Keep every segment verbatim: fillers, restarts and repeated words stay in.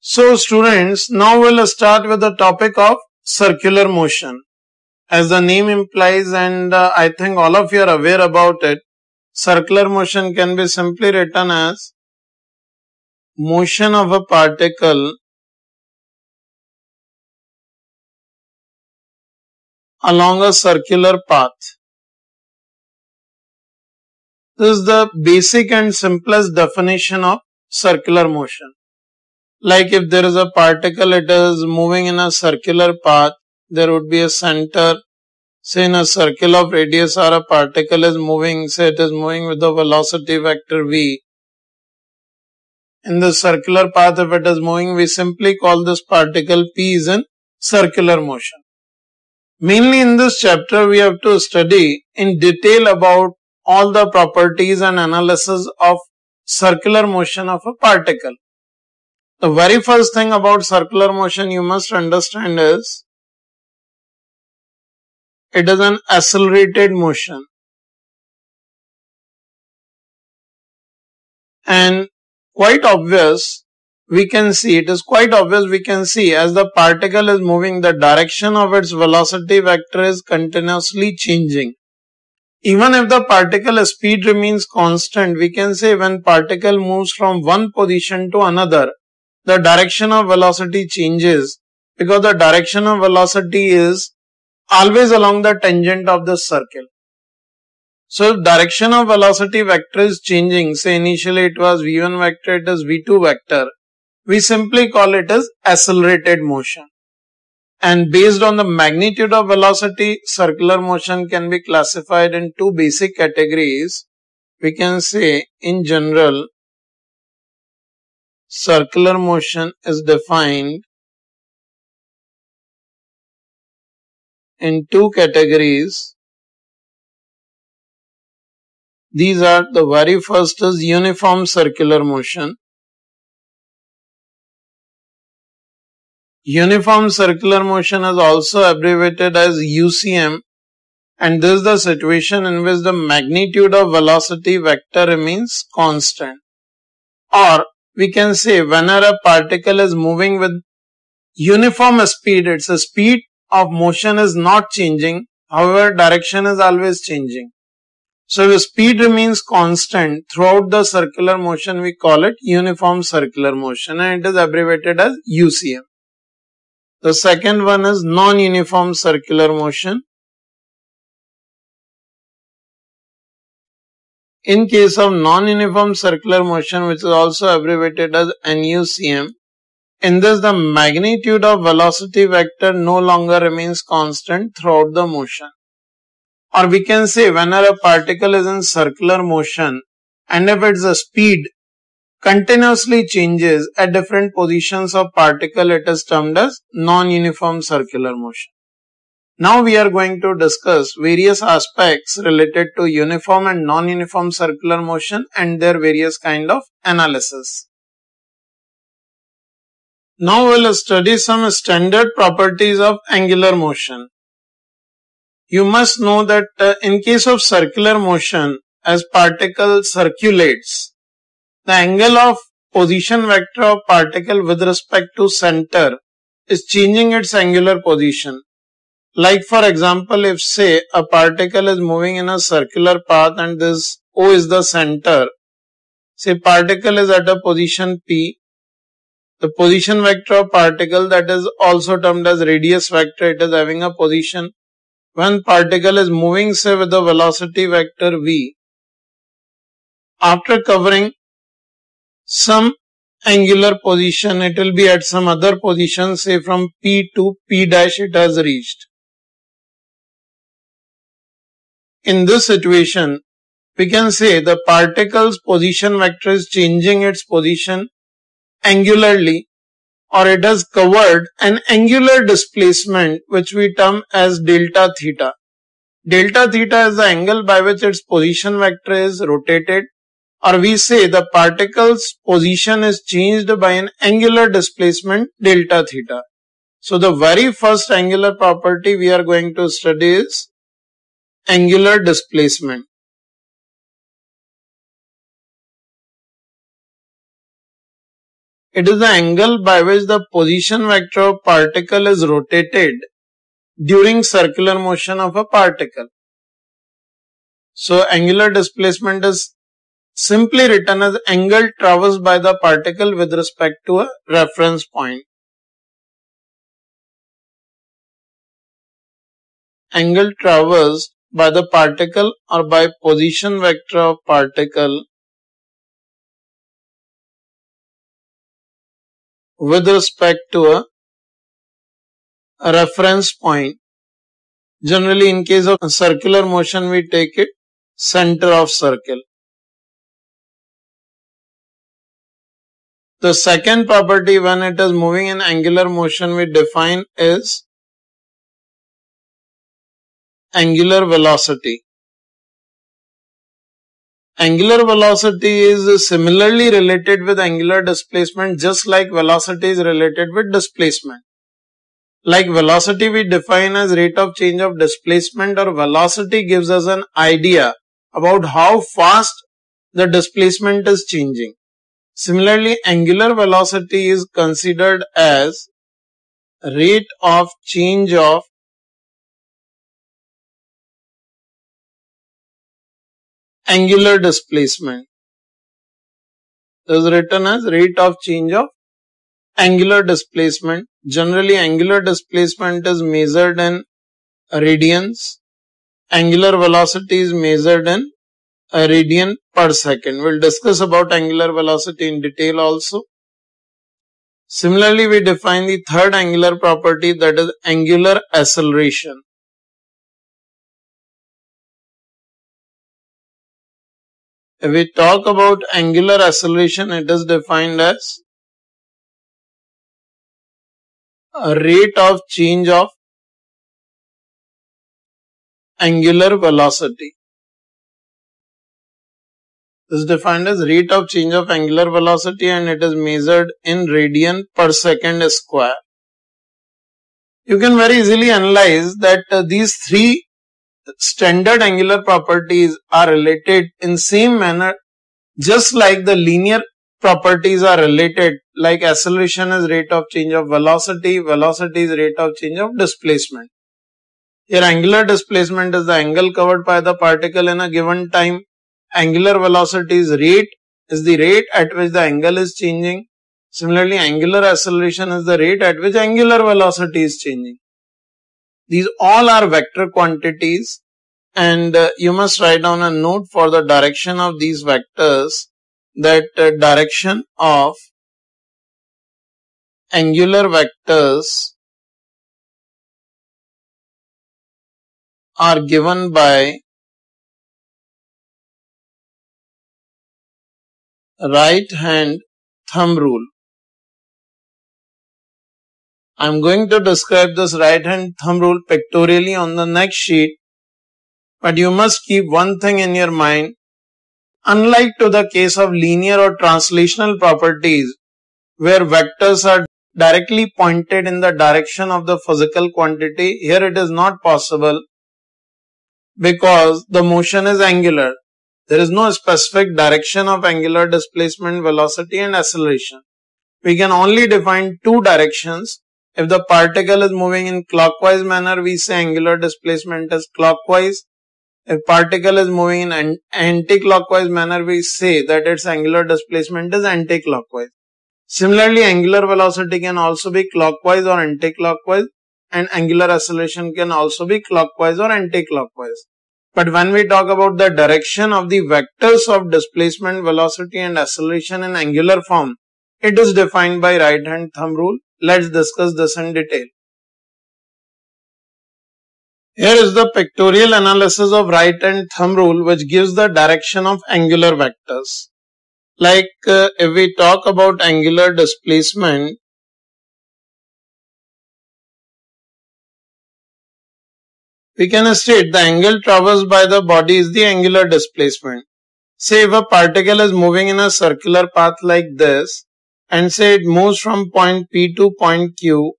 So students, now we'll start with the topic of circular motion. As the name implies, and uh, I think all of you are aware about it, circular motion can be simply written as motion of a particle along a circular path. This is the basic and simplest definition of circular motion. Like if there is a particle, it is moving in a circular path, there would be a center. Say in a circle of radius R, a particle is moving, say it is moving with the velocity vector v. In the circular path, if it is moving, we simply call this particle P is in circular motion. Mainly in this chapter, we have to study in detail about all the properties and analysis of circular motion of a particle. The very first thing about circular motion you must understand is it is an accelerated motion. And quite obvious, we can see, it is quite obvious we can see as the particle is moving, the direction of its velocity vector is continuously changing. Even if the particle speed remains constant, we can say when particle moves from one position to another, the direction of velocity changes, because the direction of velocity is always along the tangent of the circle. So if direction of velocity vector is changing, say initially it was v one vector, it is v two vector, we simply call it as accelerated motion. And based on the magnitude of velocity, circular motion can be classified in two basic categories. We can say in general, circular motion is defined in two categories. These are, the very first is uniform circular motion. Uniform circular motion is also abbreviated as U C M, and this is the situation in which the magnitude of velocity vector remains constant. Or we can say whenever a particle is moving with uniform speed, its speed of motion is not changing, however direction is always changing. So if speed remains constant throughout the circular motion, we call it uniform circular motion, and it is abbreviated as U C M. The second one is non-uniform circular motion. In case of non-uniform circular motion, which is also abbreviated as N U C M, in this the magnitude of velocity vector no longer remains constant throughout the motion. Or we can say whenever a particle is in circular motion and if its speed continuously changes at different positions of particle, it is termed as non-uniform circular motion. Now we are going to discuss various aspects related to uniform and non-uniform circular motion and their various kind of analysis. Now we will study some standard properties of angular motion. You must know that uh, in case of circular motion, as particle circulates, the angle of position vector of particle with respect to center is changing its angular position. Like for example, if say a particle is moving in a circular path and this O is the center, say particle is at a position P, the position vector of particle, that is also termed as radius vector, it is having a position. When particle is moving say with the velocity vector V, after covering some angular position, it will be at some other position, say from P to P dash it has reached. In this situation, we can say the particle's position vector is changing its position angularly, or it has covered an angular displacement which we term as delta theta. Delta theta is the angle by which its position vector is rotated. Or we say the particle's position is changed by an angular displacement delta theta. So the very first angular property we are going to study is angular displacement. It is the angle by which the position vector of particle is rotated during circular motion of a particle. So angular displacement is simply written as angle traversed by the particle with respect to a reference point. Angle traversed by the particle or by position vector of particle with respect to a, a reference point. Generally, in case of circular motion, we take it center of circle. The second property, when it is moving in angular motion, we define is angular velocity. Angular velocity is similarly related with angular displacement, just like velocity is related with displacement. Like velocity we define as rate of change of displacement, or velocity gives us an idea about how fast the displacement is changing. Similarly, angular velocity is considered as rate of change of angular displacement. This is written as rate of change of angular displacement. Generally, angular displacement is measured in radians. Angular velocity is measured in a radian per second. We'll discuss about angular velocity in detail also. Similarly, we define the third angular property, that is angular acceleration. If we talk about angular acceleration, it is defined as a rate of change of angular velocity. This is defined as rate of change of angular velocity, and it is measured in radian per second square. You can very easily analyze that uh, these three standard angular properties are related in same manner, just like the linear properties are related, like acceleration is rate of change of velocity, velocity is rate of change of displacement. Here angular displacement is the angle covered by the particle in a given time. Angular velocity is rate, is the rate at which the angle is changing. Similarly, angular acceleration is the rate at which angular velocity is changing. These all are vector quantities, and uh, you must write down a note for the direction of these vectors, that uh, direction of angular vectors are given by right hand thumb rule. I am going to describe this right hand thumb rule pictorially on the next sheet, but you must keep one thing in your mind. Unlike to the case of linear or translational properties, where vectors are directly pointed in the direction of the physical quantity, here it is not possible because the motion is angular. There is no specific direction of angular displacement, velocity and acceleration. We can only define two directions. If the particle is moving in clockwise manner, we say angular displacement is clockwise. If particle is moving in an anti-clockwise manner, we say that its angular displacement is anti-clockwise. Similarly, angular velocity can also be clockwise or anti-clockwise, and angular acceleration can also be clockwise or anti-clockwise. But when we talk about the direction of the vectors of displacement, velocity and acceleration in angular form, it is defined by right hand thumb rule. Let's discuss this in detail. Here is the pictorial analysis of right hand thumb rule, which gives the direction of angular vectors. Like uh, if we talk about angular displacement, we can state the angle traversed by the body is the angular displacement. Say if a particle is moving in a circular path like this, and say it moves from point P to point Q,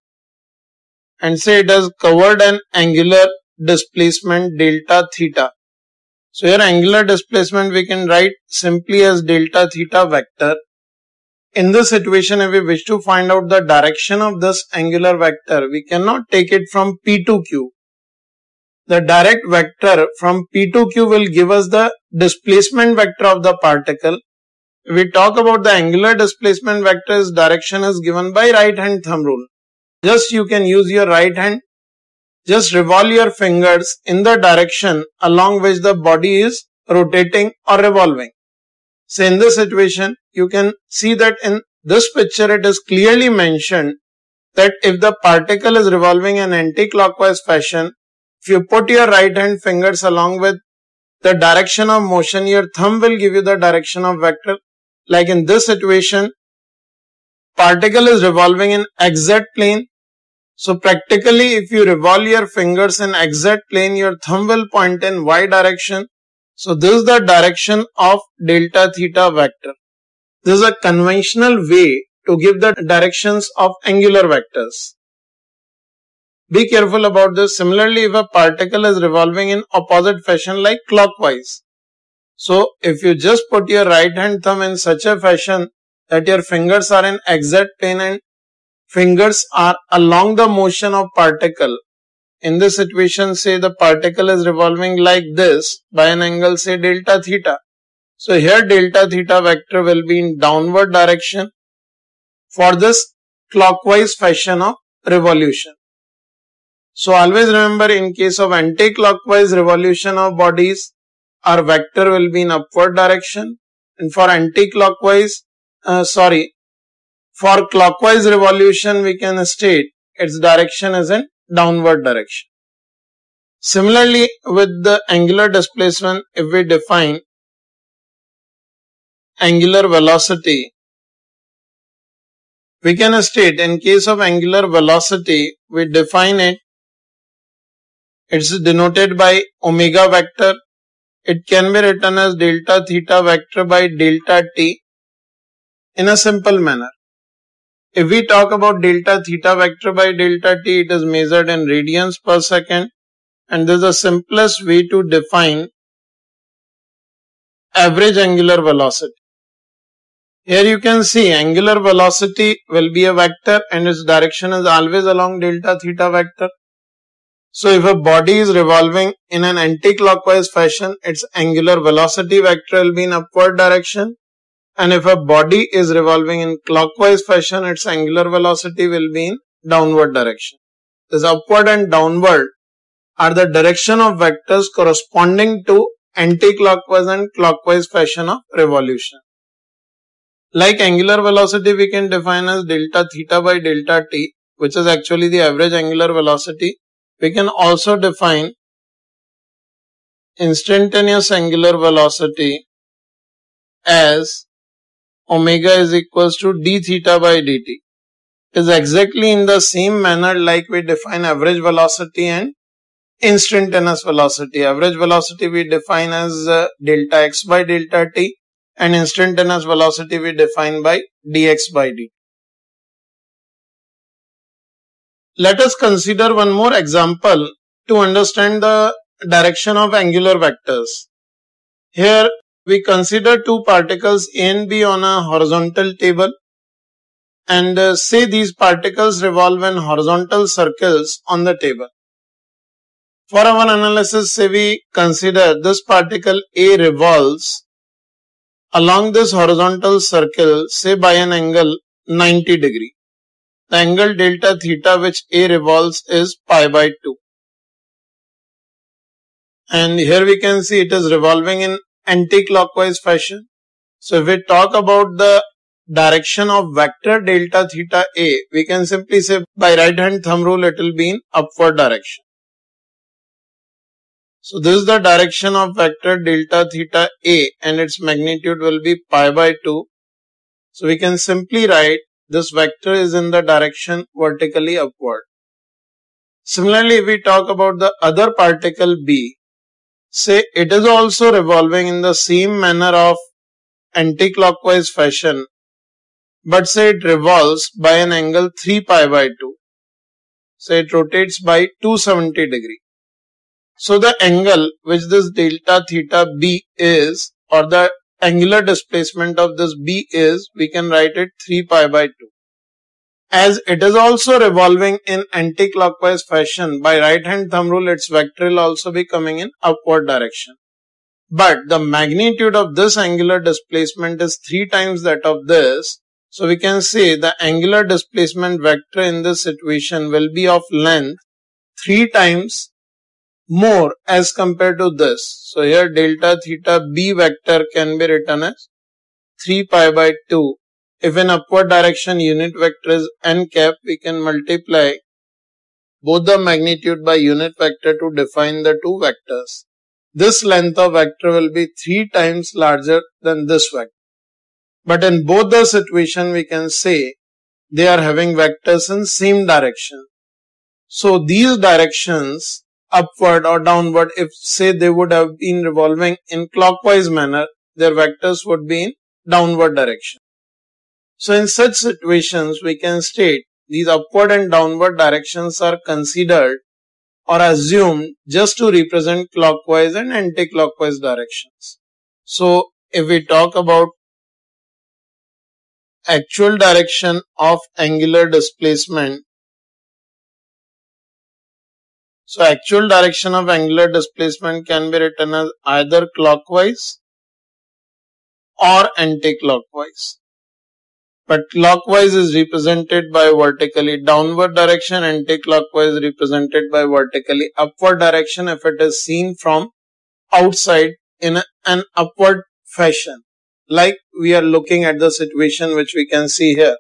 and say it has covered an angular displacement delta theta. So here angular displacement we can write simply as delta theta vector. In this situation, if we wish to find out the direction of this angular vector, we cannot take it from P to Q. The direct vector from P to Q will give us the displacement vector of the particle. If we talk about the angular displacement vector, its direction is given by right hand thumb rule. Just you can use your right hand. Just revolve your fingers in the direction along which the body is rotating or revolving. So in this situation, you can see that in this picture it is clearly mentioned that if the particle is revolving in anti-clockwise fashion, if you put your right hand fingers along with the direction of motion, your thumb will give you the direction of vector. Like in this situation, particle is revolving in xz plane. So practically, if you revolve your fingers in xz plane, your thumb will point in y direction. So this is the direction of delta theta vector. This is a conventional way to give the directions of angular vectors. Be careful about this. Similarly, if a particle is revolving in opposite fashion like clockwise. So if you just put your right hand thumb in such a fashion that your fingers are in xz plane and fingers are along the motion of particle. In this situation, say the particle is revolving like this by an angle, say delta theta. So here delta theta vector will be in downward direction for this clockwise fashion of revolution. So always remember, in case of anti-clockwise revolution of bodies, our vector will be in upward direction, and for anti-clockwise, uh, sorry, for clockwise revolution we can state its direction is in downward direction. Similarly, with the angular displacement, if we define angular velocity, we can state in case of angular velocity, we define it. It's denoted by omega vector. It can be written as delta theta vector by delta t in a simple manner. If we talk about delta theta vector by delta t, it is measured in radians per second, and this is the simplest way to define average angular velocity. Here you can see angular velocity will be a vector and its direction is always along delta theta vector. So if a body is revolving in an anti-clockwise fashion, its angular velocity vector will be in upward direction. And if a body is revolving in clockwise fashion, its angular velocity will be in downward direction. This upward and downward are the direction of vectors corresponding to anti-clockwise and clockwise fashion of revolution. Like angular velocity, we can define as delta theta by delta t, which is actually the average angular velocity. We can also define instantaneous angular velocity as omega is equals to d theta by dt. It is exactly in the same manner like we define average velocity and instantaneous velocity. Average velocity we define as uh, delta x by delta t, and instantaneous velocity we define by dx by dt. Let us consider one more example to understand the direction of angular vectors. Here we consider two particles A and B on a horizontal table, and uh, say these particles revolve in horizontal circles on the table. For our analysis, say we consider this particle A revolves along this horizontal circle, say by an angle ninety degree. The angle delta theta which A revolves is pi by two. And here we can see it is revolving in anti-clockwise fashion. So if we talk about the direction of vector delta theta A, we can simply say by right hand thumb rule it will be in upward direction. So this is the direction of vector delta theta A, and its magnitude will be pi by two. So we can simply write this vector is in the direction vertically upward. Similarly, if we talk about the other particle B, say it is also revolving in the same manner of anti-clockwise fashion, but say it revolves by an angle three pi by two. Say it rotates by two hundred seventy degree. So the angle which this delta theta B is, or the angular displacement of this B is, we can write it three pi by two. As it is also revolving in anti-clockwise fashion, by right hand thumb rule its vector will also be coming in upward direction. But the magnitude of this angular displacement is three times that of this. So we can say the angular displacement vector in this situation will be of length three times more as compared to this. So here delta theta B vector can be written as three pi by two. If in upward direction unit vector is n cap, we can multiply both the magnitude by unit vector to define the two vectors. This length of vector will be three times larger than this vector. But in both the situation, we can say they are having vectors in same direction. So these directions, upward or downward, if say they would have been revolving in clockwise manner, their vectors would be in downward direction. So in such situations, we can state these upward and downward directions are considered or assumed just to represent clockwise and anti-clockwise directions. So if we talk about actual direction of angular displacement, so actual direction of angular displacement can be written as either clockwise or anti-clockwise. But clockwise is represented by vertically downward direction, anti-clockwise is represented by vertically upward direction if it is seen from outside in an upward fashion. Like we are looking at the situation which we can see here.